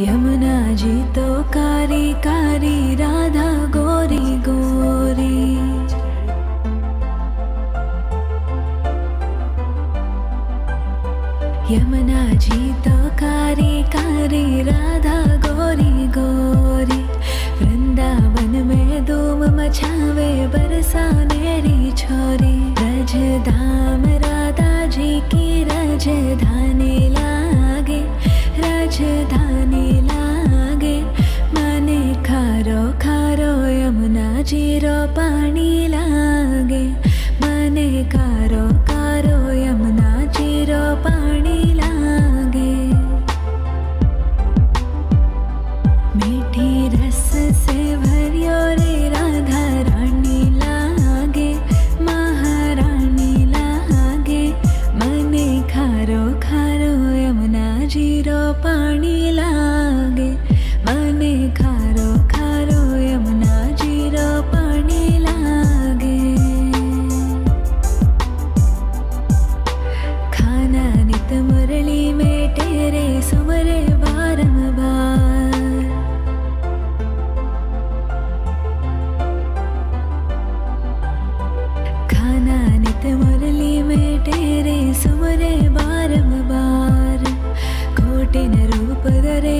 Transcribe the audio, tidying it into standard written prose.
यमुना जी तो कारी कारी, राधा गोरी गोरी। यमुना जी तो कारी कारी, राधा गोरी गोरी। वृंदावन में धूम मचावे बरसा मेरी छोरी। रज धाम राधा जी की राजधानी लागे, राजधानी लागे। माने खारो खारो यमुना जीरो पानी लागे, माने खारो खारो यमुना जीरो पानी लागे। मीठी रस से भरियो रे राधा रानी लागे, महारानी लागे। मने खारो खारो यमुना जीरो पानी लागे, मने खारो खारो यमुना जीरो पानी लागे। खाना नित मुरली में तेरे सुमरे बारंबार। मुरली में तेरे सुमरे बारंबार। कोटिन रूप धरे